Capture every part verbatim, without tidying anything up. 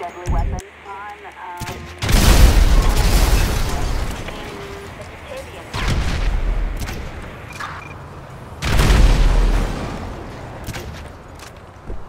deadly weapon on, um, in the Batavian. Fire that up.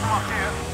back from up here.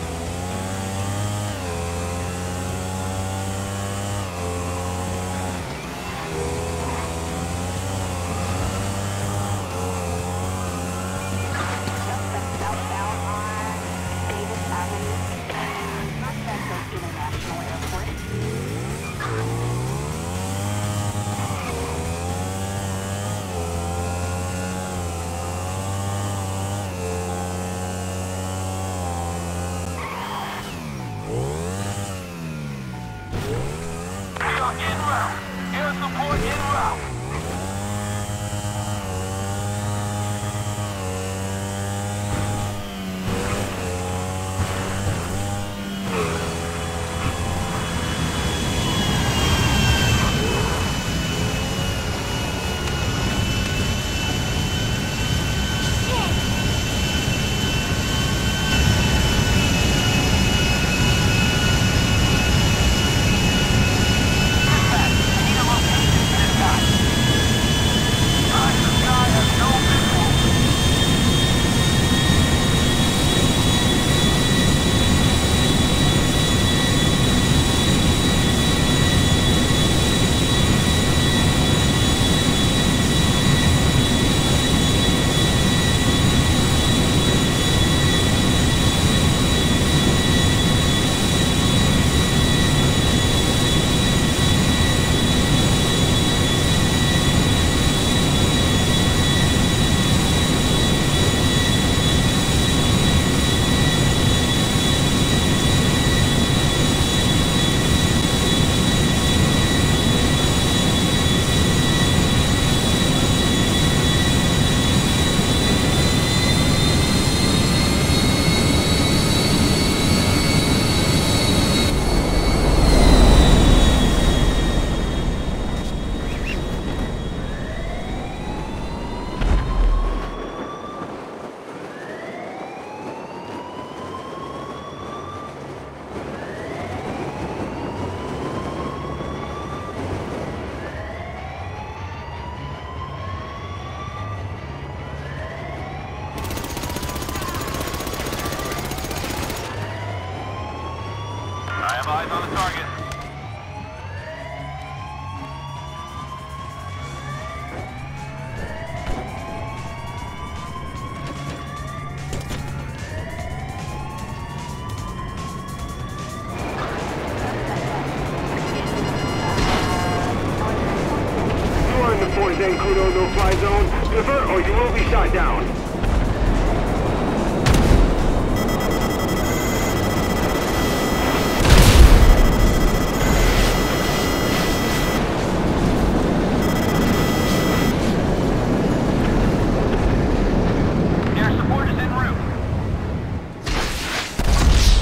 Eyes on the target. You are in the four Zancudo no-fly zone. Divert or you will be shot down.